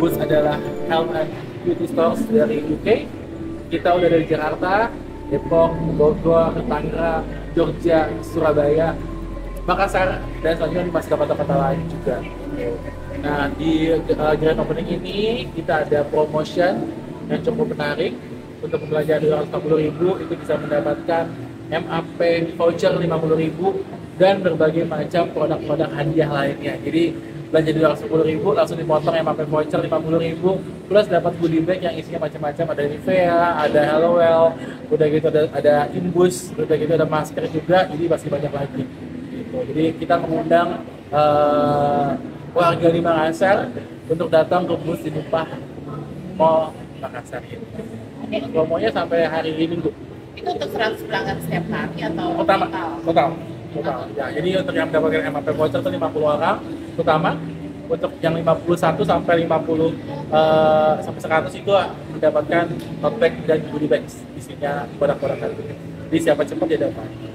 Boots adalah health and beauty stores dari UK. Kita udah dari Jakarta, Depok, Bogor, Tangerang, Jogja, Surabaya, Makassar, dan selanjutnya masih kota-kota lain juga. Nah, di grand opening ini kita ada promotion yang cukup menarik. Untuk pembelanjaan 250.000 itu bisa mendapatkan MAP voucher 50.000 dan berbagai macam produk-produk hadiah lainnya. Jadi belanja 210.000 langsung dipotong MAP voucher 50.000 plus dapat goodie bag yang isinya macam-macam, ada Nivea, ada Hellowell, udah gitu ada Imbus, udah gitu ada masker juga, jadi masih banyak lagi. Gitu. Jadi kita mengundang warga di Makassar untuk datang ke Boots di Dupah Mall Makassar ini. Promonya sampai hari Minggu. Itu untuk 100 pelanggan setiap hari atau total? Total. Ya, jadi untuk yang mendapatkan MAP voucher itu 50 orang, terutama untuk yang 51 sampai 100 itu mendapatkan tote bag dan goodie bags. Isinya produk-produk. Jadi siapa cepat dia dapat.